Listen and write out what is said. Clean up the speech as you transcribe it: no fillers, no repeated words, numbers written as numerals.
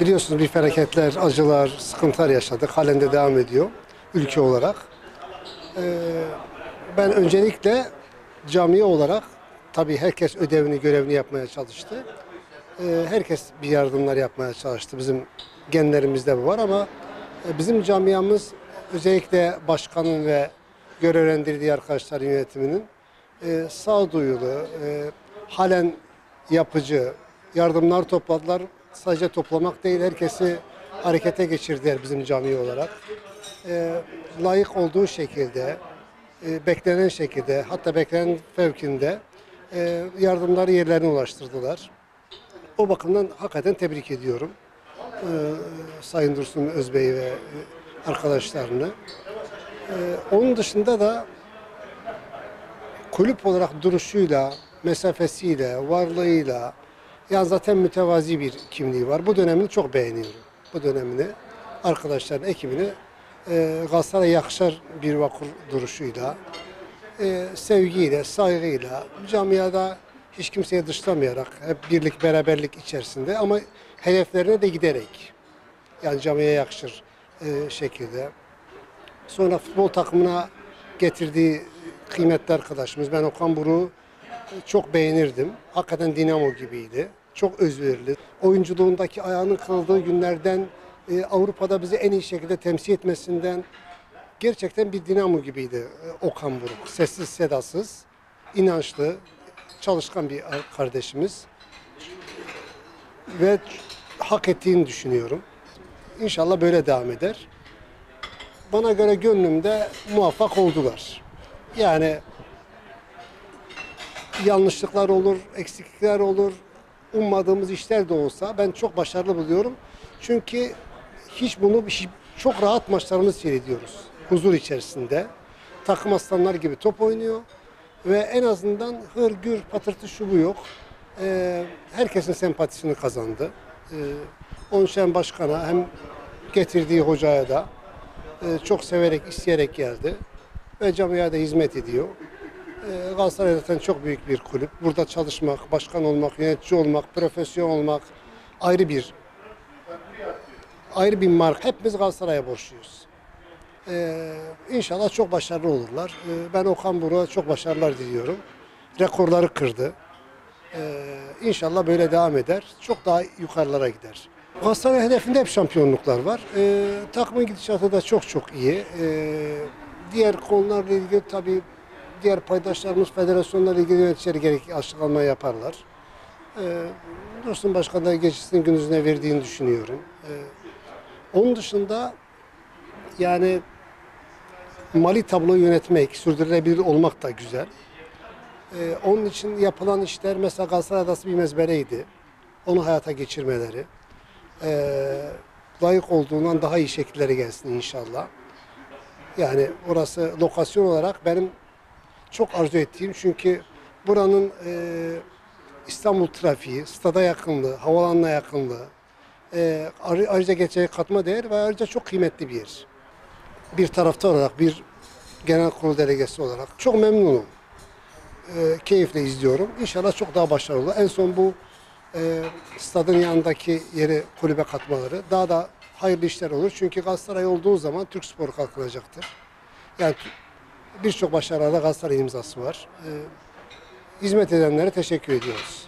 Biliyorsunuz bir felaketler, acılar, sıkıntılar yaşadık. Halen de devam ediyor ülke olarak. Ben öncelikle camiye olarak tabii herkes ödevini, görevini yapmaya çalıştı. Herkes bir yardımlar yapmaya çalıştı. Bizim genlerimizde bu var ama bizim camiamız özellikle başkanın ve görevlendirdiği arkadaşların yönetiminin sağduyulu, halen yapıcı yardımlar topladılar. Sadece toplamak değil, herkesi harekete geçirdiler bizim cami olarak. Layık olduğu şekilde, beklenen şekilde, hatta beklenen fevkinde yardımları yerlerine ulaştırdılar. O bakımdan hakikaten tebrik ediyorum Sayın Dursun Özbek'i ve arkadaşlarını. Onun dışında da kulüp olarak duruşuyla, mesafesiyle, varlığıyla, ya zaten mütevazi bir kimliği var. Bu dönemini çok beğeniyorum. Bu dönemini, arkadaşların ekibini Galatasaray'a yakışar bir vakur duruşuyla, sevgiyle, saygıyla, camiada hiç kimseyi dışlamayarak, hep birlik, beraberlik içerisinde ama hedeflerine de giderek, yani camiye yakışır şekilde. Sonra futbol takımına getirdiği kıymetli arkadaşımız, ben Okan Buruk'u çok beğenirdim. Hakikaten Dinamo gibiydi. Çok özverili. Oyunculuğundaki ayağının kırıldığı günlerden, Avrupa'da bizi en iyi şekilde temsil etmesinden gerçekten bir Dinamo gibiydi Okan Buruk. Sessiz, sedasız, inançlı, çalışkan bir kardeşimiz. Ve hak ettiğini düşünüyorum. İnşallah böyle devam eder. Bana göre gönlümde muvaffak oldular. Yani yanlışlıklar olur, eksiklikler olur, ummadığımız işler de olsa ben çok başarılı buluyorum. Çünkü çok rahat maçlarımız seyrediyoruz huzur içerisinde. Takım aslanlar gibi top oynuyor ve en azından hır gür patırtı şubu yok. Herkesin sempatisini kazandı. Onun için hem başkana hem getirdiği hocaya da çok severek, isteyerek geldi ve camiye de hizmet ediyor. Galatasaray zaten çok büyük bir kulüp. Burada çalışmak, başkan olmak, yönetici olmak, profesyonel olmak ayrı bir marka. Hepimiz Galatasaray'a borçluyuz. İnşallah çok başarılı olurlar. Ben Okan Buruk'a çok başarılar diliyorum. Rekorları kırdı. İnşallah böyle devam eder. Çok daha yukarılara gider. Galatasaray hedefinde hep şampiyonluklar var. Takımın gidişatı da çok çok iyi. Diğer konularla ilgili tabii diğer paydaşlarımız federasyonlarla ilgili yöneticileri gerekli açıklama yaparlar. Dursun Başkan'da geçişinin gündüzüne verdiğini düşünüyorum. Onun dışında yani mali tabloyu yönetmek, sürdürülebilir olmak da güzel. Onun için yapılan işler mesela Galatasaray Adası bir mezbereydi. Onu hayata geçirmeleri. Layık olduğundan daha iyi şekillere gelsin inşallah. Yani orası lokasyon olarak benim çok arzu ettiğim, çünkü buranın İstanbul trafiği, stada yakınlığı, havalanına yakınlığı, ayrıca geçecek katma değer ve ayrıca çok kıymetli bir yer. Bir taraftar olarak, bir genel kurul delegesi olarak çok memnunum. Keyifle izliyorum. İnşallah çok daha başarılı. En son bu stadın yanındaki yeri kulübe katmaları daha da hayırlı işler olur. Çünkü Galatasaray olduğu zaman Türk sporu kalkınacaktır. Yani birçok başarıda Galatasaray imzası var. Hizmet edenlere teşekkür ediyoruz.